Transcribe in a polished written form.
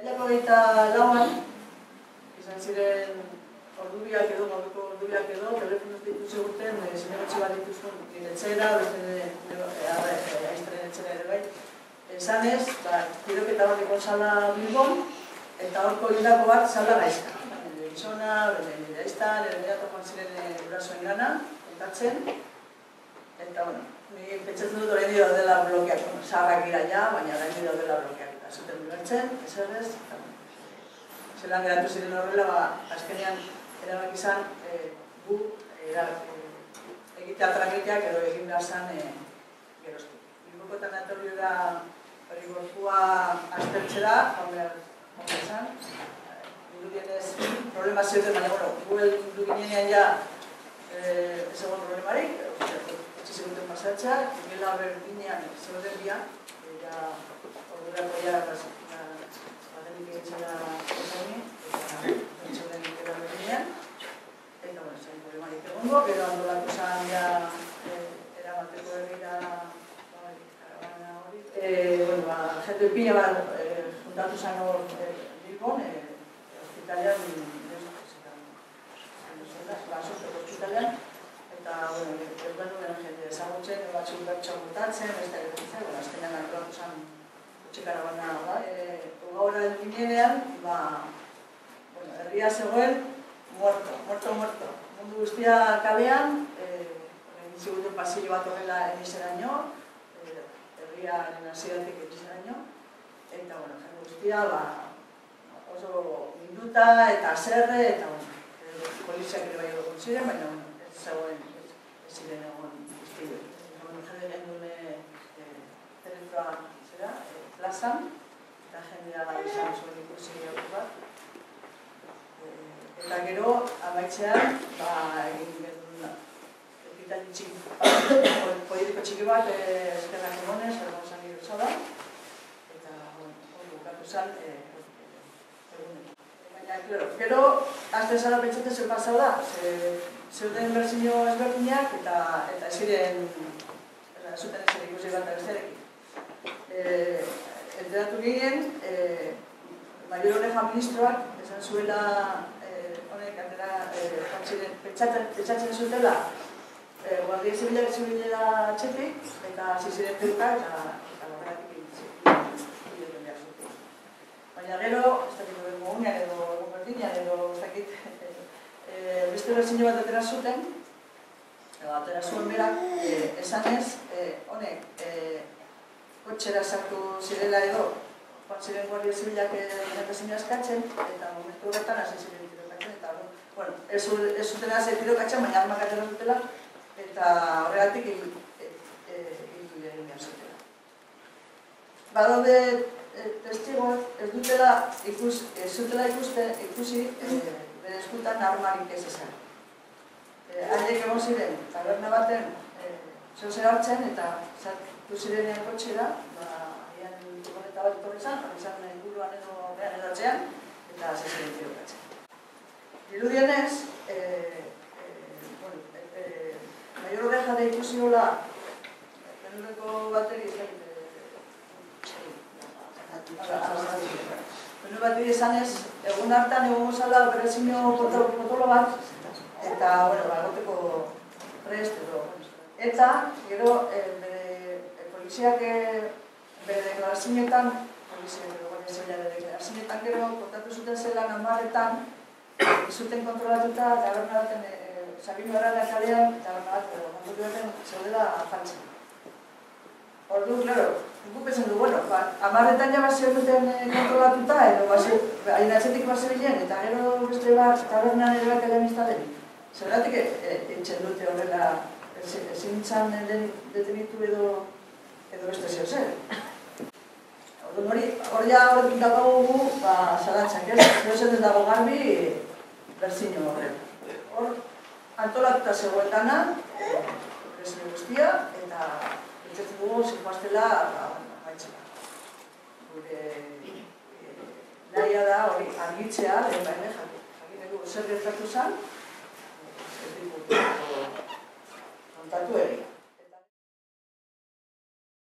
Gainako 24an, izan ziren ordubiak edo, gaueko ordubiak edo, telefonoz dituzi urten, zinegotzi bat dituzun niretzera, beste aiztaren etxera ere bai. Esan ez, kiroketa bat ekon zala Bilbon, eta horko hildako bat zala gaizka. Nire izona, nire iztan, nire atopan ziren brasoen gana, entatzen, eta bueno, nire pentsatzen dut horrein dira dela blokeak, zaharrak gira ja, baina horrein dira dela blokeak. Eta zuten bibertzen, esan ez, zelan geratu ziren horrela, azkenean erabak izan gu egitea tramiteak edo egin behar zan geroztu. Bilbokotan atorri da hori gortua aztertzera, jaunera zan, gurudienez problema zeuten, baina bueno, gure gurudinenean ja ez egon problemarik, etxe seguten pasatxa, gela berdinean zeuden bian, eta ordurako ja batenik egitxera osani, eta bertxeuden gela berdinean, eta bueno, zain problemarik egongo, gero handolako zan ja erabateko herrira, jende pila bat juntatu zan hor Bilbon, hospitalean, basosteko hospitalean, eta egun duen jende ezagutzen, batzuk bertxan mutatzen, beste egiten, azkenean hartu zan kutsikara bana. Gaur ginenean, herria zegoen, muerto. Mundu guztia kabean, egin ziguten pasillo bat horrela enizeraino, herriaren hasieratik etxizeraino, eta jende guztia oso minduta eta azerre, eta poliziak ere bai egon ziren, baina ez zegoen ez ziren egon guztien. Jende gendune teletua zera, plazan, eta jendea bai izan zuen ikusi hori bat. Eta gero, amaitzean, egin genduna. Poietiko txiki bat, eskerrak egonez, egon zan gero zala, eta hori bukatu zan egunen. Baina, klaro, gero, azte zara pentsatzen zer pasau da, zeuden berzino ezberdinak eta ziren, zuten ez ikusi bat ezberekin. Enteratu ginen, Mayorone Ministroak esan zuela, honek, atera, pentsatzen zutela, Guardia Zibilera atxetik, eta ziziren peruka eta lorratik egin behar zuten. Baina gero, ez dakit edo unean edo gortinean edo ez dakit, beste berzine bat atera zuten, edo atera zuen berak, esanez, honek, kotxera sartu zirela edo, joan ziren Guardia Zibilak edo askatzen, eta momentu horretan hasi ziren tirokatzen, eta bueno, ez zuten hasi tirokatzen, baina armak atera zutela, eta horregatik egin behar zutela. Badaude testigoz, ez dutela ikusi bere eskutan armarik ez ezan. Haiek egon ziren, taberna baten zozer hartzen eta zartu zirenean kotxera, agian dukoneta bat horrezan, horrezan guruan edo behan edatzean, eta zeziren tirokatzen. Dirudienez, Maior Oreja da ikusi hola, benureko bateri izan ez, egun hartan egun gozala berezino potolo bat, eta goteko prest edo. Eta gero poliziak bere deklarazinetan, gero kontatu zuten zela namaretan, zuten kontrolatuta taberna baten Sabino Arralda kalean, eta gondotu horren zeudela faltzen. Ordu, klaro, guk esan du, bueno, amarretan ja bazio duten kontrolatuta, edo hain atzetik bazio bilen, eta gero beste bat, tabernan ere bat kalean iztaten. Zeratik entzen dute horrela, ezintzan detenitu edo beste zeo zer. Ordu, hori ja horretik dago gu, salatzak ez, zeo zer dago garbi, berzino horren. Antolatuta zegoen dana, presne guztia, eta pentsatzen dugu zirkoaztela gaitxela. Gure nahia da hori argitzea, baina jakineko zer gertatu zan, ez dituko kontatu egin.